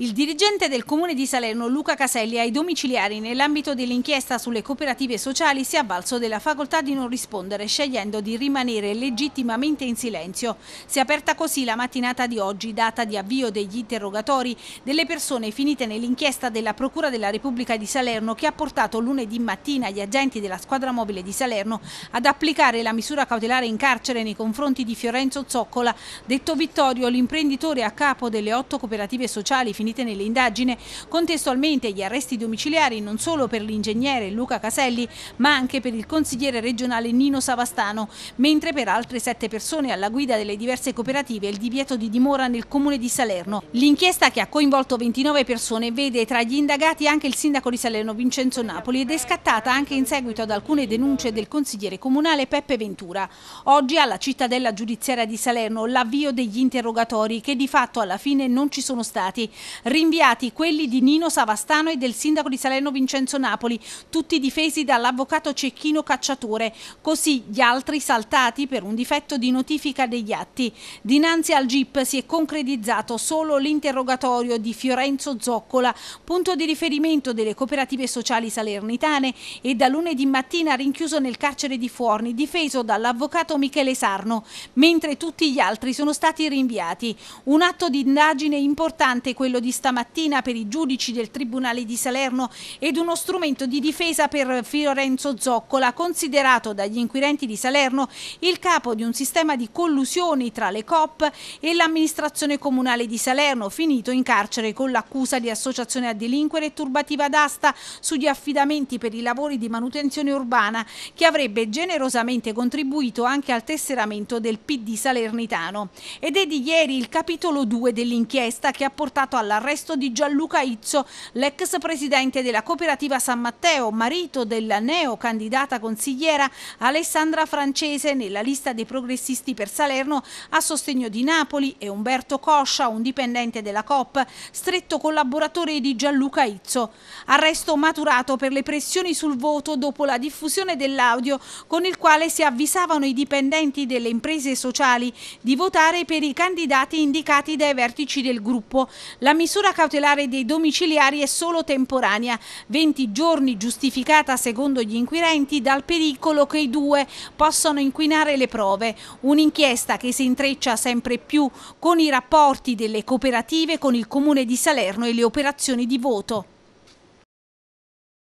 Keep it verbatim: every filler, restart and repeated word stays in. Il dirigente del Comune di Salerno, Luca Caselli, ai domiciliari nell'ambito dell'inchiesta sulle cooperative sociali si è avvalso della facoltà di non rispondere, scegliendo di rimanere legittimamente in silenzio. Si è aperta così la mattinata di oggi, data di avvio degli interrogatori delle persone finite nell'inchiesta della Procura della Repubblica di Salerno, che ha portato lunedì mattina gli agenti della squadra mobile di Salerno ad applicare la misura cautelare in carcere nei confronti di Fiorenzo Zoccola, detto Vittorio, l'imprenditore a capo delle otto cooperative sociali finite nell'indagine. Contestualmente gli arresti domiciliari non solo per l'ingegnere Luca Caselli ma anche per il consigliere regionale Nino Savastano, mentre per altre sette persone alla guida delle diverse cooperative il divieto di dimora nel comune di Salerno. L'inchiesta, che ha coinvolto ventinove persone, vede tra gli indagati anche il sindaco di Salerno Vincenzo Napoli ed è scattata anche in seguito ad alcune denunce del consigliere comunale Peppe Ventura. Oggi alla Cittadella Giudiziaria di Salerno l'avvio degli interrogatori, che di fatto alla fine non ci sono stati. Rinviati quelli di Nino Savastano e del sindaco di Salerno Vincenzo Napoli, tutti difesi dall'avvocato Cecchino Cacciatore, così gli altri saltati per un difetto di notifica degli atti. Dinanzi al Gip si è concretizzato solo l'interrogatorio di Fiorenzo Zoccola, punto di riferimento delle cooperative sociali salernitane e da lunedì mattina rinchiuso nel carcere di Fuorni, difeso dall'avvocato Michele Sarno, mentre tutti gli altri sono stati rinviati. Un atto di indagine importante quello di stamattina per i giudici del Tribunale di Salerno ed uno strumento di difesa per Fiorenzo Zoccola, considerato dagli inquirenti di Salerno il capo di un sistema di collusioni tra le Coop e l'amministrazione comunale di Salerno, finito in carcere con l'accusa di associazione a delinquere e turbativa d'asta sugli affidamenti per i lavori di manutenzione urbana, che avrebbe generosamente contribuito anche al tesseramento del P D salernitano. Ed è di ieri il capitolo due dell'inchiesta, che ha portato alla l'arresto di Gianluca Izzo, l'ex presidente della cooperativa San Matteo, marito della neo candidata consigliera Alessandra Francese nella lista dei progressisti per Salerno a sostegno di Napoli, e Umberto Coscia, un dipendente della Coop, stretto collaboratore di Gianluca Izzo. Arresto maturato per le pressioni sul voto dopo la diffusione dell'audio con il quale si avvisavano i dipendenti delle imprese sociali di votare per i candidati indicati dai vertici del gruppo. La La misura cautelare dei domiciliari è solo temporanea, venti giorni, giustificata secondo gli inquirenti dal pericolo che i due possano inquinare le prove. Un'inchiesta che si intreccia sempre più con i rapporti delle cooperative, con il comune di Salerno e le operazioni di voto.